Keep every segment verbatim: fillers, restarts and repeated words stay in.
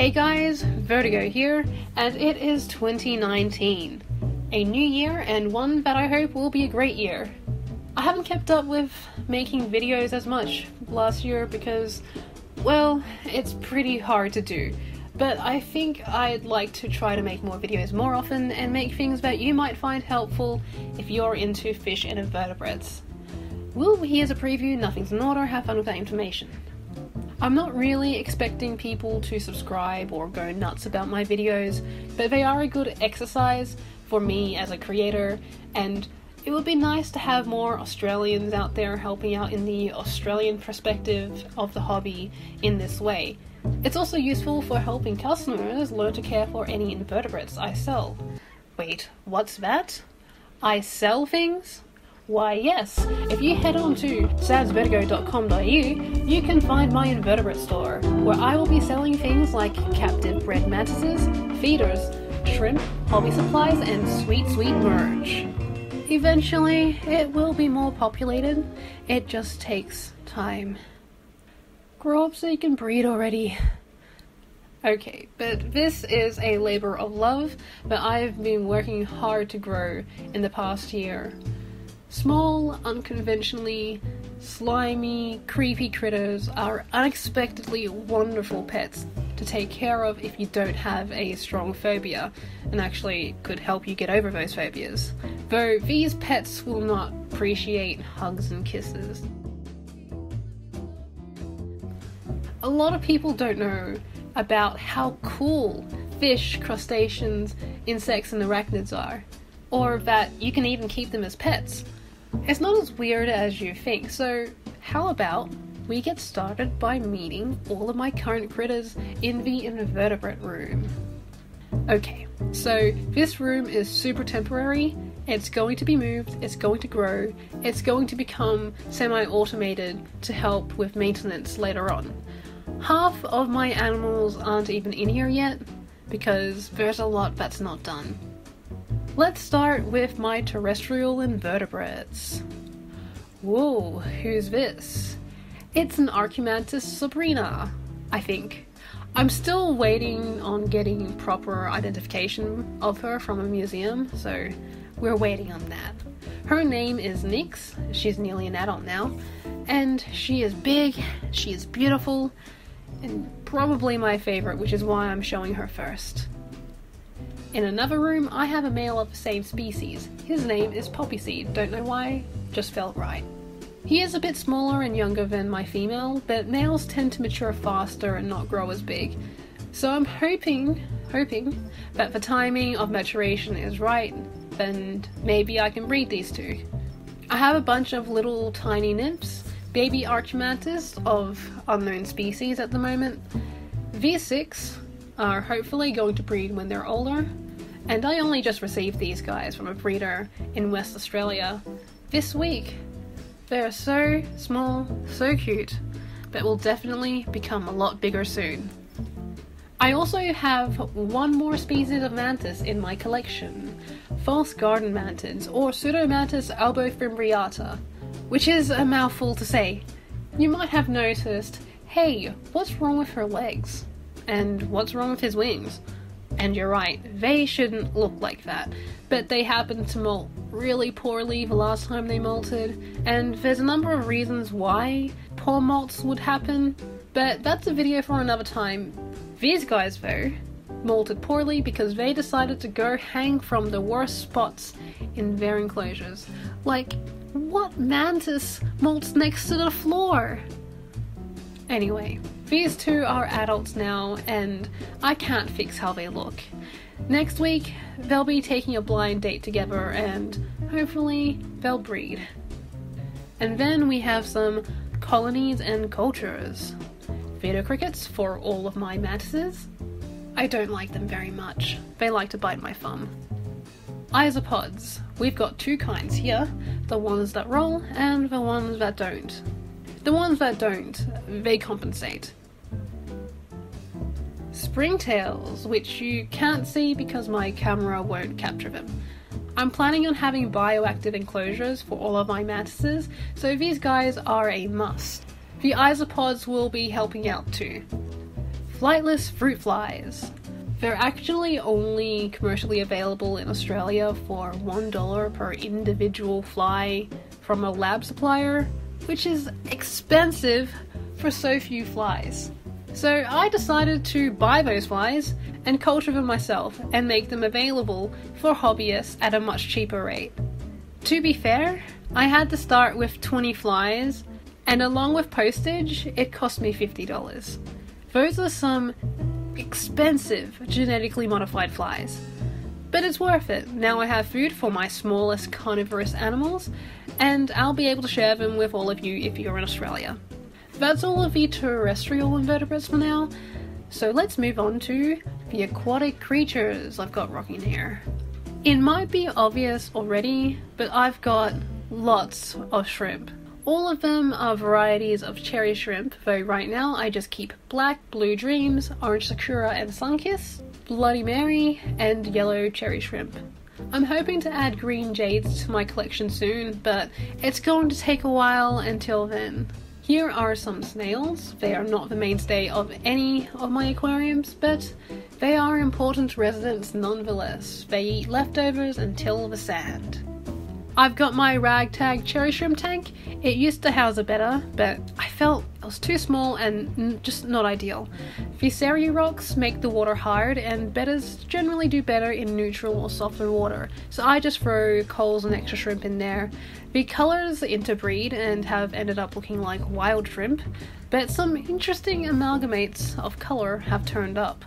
Hey guys, Vertigo here, and it is twenty nineteen. A new year and one that I hope will be a great year. I haven't kept up with making videos as much last year because, well, it's pretty hard to do. But I think I'd like to try to make more videos more often and make things that you might find helpful if you're into fish and invertebrates. Well, here's a preview, nothing's in order, have fun with that information. I'm not really expecting people to subscribe or go nuts about my videos, but they are a good exercise for me as a creator, and it would be nice to have more Australians out there helping out in the Australian perspective of the hobby in this way. It's also useful for helping customers learn to care for any invertebrates I sell. Wait, what's that? I sell things? Why yes, if you head on to sans vertigo dot com dot a u, you can find my invertebrate store, where I will be selling things like captive bred mantises, feeders, shrimp, hobby supplies, and sweet sweet merch. Eventually, it will be more populated, it just takes time. Grow up so you can breed already. Okay, but this is a labour of love that I've been working hard to grow in the past year. Small, unconventionally slimy, creepy critters are unexpectedly wonderful pets to take care of if you don't have a strong phobia, and actually could help you get over those phobias. Though these pets will not appreciate hugs and kisses. A lot of people don't know about how cool fish, crustaceans, insects and arachnids are, or that you can even keep them as pets. It's not as weird as you think, so how about we get started by meeting all of my current critters in the invertebrate room. Okay, so this room is super temporary, it's going to be moved, it's going to grow, it's going to become semi-automated to help with maintenance later on. Half of my animals aren't even in here yet, because there's a lot that's not done. Let's start with my terrestrial invertebrates. Whoa, who's this? It's an Archimantis sobrina, I think. I'm still waiting on getting proper identification of her from a museum, so we're waiting on that. Her name is Nyx, she's nearly an adult now, and she is big, she is beautiful, and probably my favourite, which is why I'm showing her first. In another room, I have a male of the same species. His name is Poppyseed, don't know why, just felt right. He is a bit smaller and younger than my female, but males tend to mature faster and not grow as big. So I'm hoping, hoping, that the timing of maturation is right, and maybe I can breed these two. I have a bunch of little tiny nymphs, baby Archimantis of unknown species at the moment. These six are hopefully going to breed when they're older, and I only just received these guys from a breeder in West Australia this week. They are so small, so cute, but will definitely become a lot bigger soon. I also have one more species of mantis in my collection, False Garden Mantids, or Pseudomantis albofimbriata, which is a mouthful to say. You might have noticed, hey, what's wrong with her legs? And what's wrong with his wings? And you're right, they shouldn't look like that, but they happened to molt really poorly the last time they molted, and there's a number of reasons why poor molts would happen, but that's a video for another time. These guys, though, molted poorly because they decided to go hang from the worst spots in their enclosures. Like, what mantis molts next to the floor? Anyway, these two are adults now, and I can't fix how they look. Next week, they'll be taking a blind date together, and hopefully they'll breed. And then we have some colonies and cultures. Vertigo crickets for all of my mantises. I don't like them very much. They like to bite my thumb. Isopods. We've got two kinds here, the ones that roll and the ones that don't. The ones that don't, they compensate. Springtails, which you can't see because my camera won't capture them. I'm planning on having bioactive enclosures for all of my mantises, so these guys are a must. The isopods will be helping out too. flightless fruit flies. They're actually only commercially available in Australia for one dollar per individual fly from a lab supplier, which is expensive for so few flies. So I decided to buy those flies and culture them myself and make them available for hobbyists at a much cheaper rate. To be fair, I had to start with twenty flies, and along with postage, it cost me fifty dollars. Those are some expensive genetically modified flies. But it's worth it. Now I have food for my smallest carnivorous animals, and I'll be able to share them with all of you if you're in Australia. That's all of the terrestrial invertebrates for now, so let's move on to the aquatic creatures I've got rocking here. It might be obvious already, but I've got lots of shrimp. All of them are varieties of cherry shrimp, though right now I just keep black, blue dreams, orange sakura and sunkiss, bloody mary, and yellow cherry shrimp. I'm hoping to add green jades to my collection soon, but it's going to take a while until then. Here are some snails. They are not the mainstay of any of my aquariums, but they are important residents nonetheless. They eat leftovers and till the sand. I've got my ragtag cherry shrimp tank. It used to house a better, but I felt it was too small and just not ideal. Viseria rocks make the water hard, and betters generally do better in neutral or softer water, so I just throw coals and extra shrimp in there. The colours interbreed and have ended up looking like wild shrimp, but some interesting amalgamates of colour have turned up.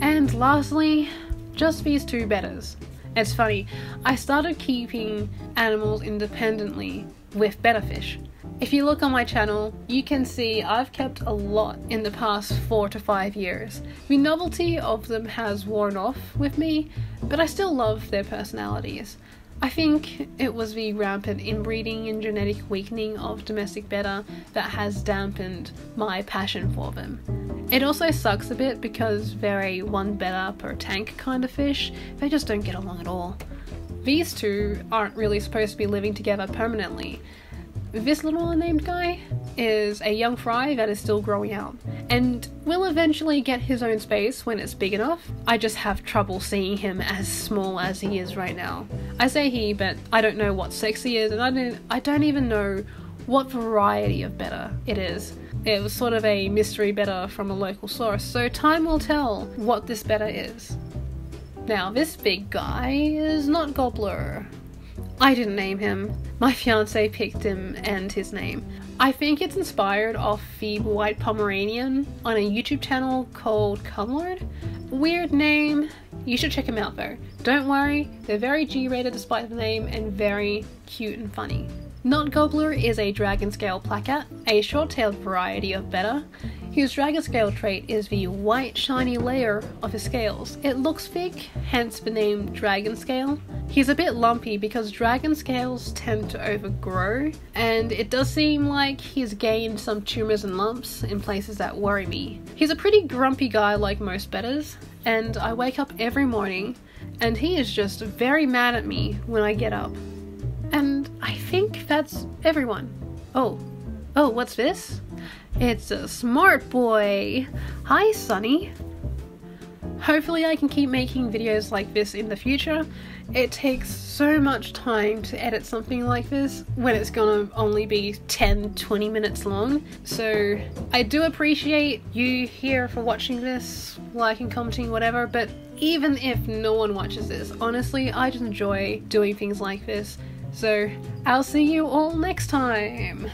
And lastly, just these two betters. It's funny, I started keeping animals independently with better fish. If you look on my channel, you can see I've kept a lot in the past four to five years. The novelty of them has worn off with me, but I still love their personalities. I think it was the rampant inbreeding and genetic weakening of domestic betta that has dampened my passion for them. It also sucks a bit because they're a one betta per tank kind of fish. They just don't get along at all. These two aren't really supposed to be living together permanently. This little unnamed guy is a young fry that is still growing out and will eventually get his own space when it's big enough. I just have trouble seeing him as small as he is right now. I say he, but I don't know what sex he is, and I don't, I don't even know what variety of betta it is. It was sort of a mystery betta from a local source, so time will tell what this betta is. Now this big guy is Not Gobbler. I didn't name him. My fiancé picked him and his name. I think it's inspired off the White Pomeranian on a YouTube channel called Cumlord. Weird name. You should check him out though. Don't worry, they're very G-rated despite the name and very cute and funny. Not Gobbler is a dragon scale placat, a short-tailed variety of betta. His dragon scale trait is the white shiny layer of his scales. It looks thick, hence the name dragon scale. He's a bit lumpy because dragon scales tend to overgrow, and it does seem like he's gained some tumours and lumps in places that worry me. He's a pretty grumpy guy like most bettas, and I wake up every morning and he is just very mad at me when I get up. And I think that's everyone. Oh, oh, what's this? It's a smart boy! Hi, Sunny! Hopefully I can keep making videos like this in the future. It takes so much time to edit something like this when it's gonna only be ten to twenty minutes long. So I do appreciate you here for watching this, liking, commenting, whatever, but even if no one watches this, honestly, I just enjoy doing things like this. So I'll see you all next time!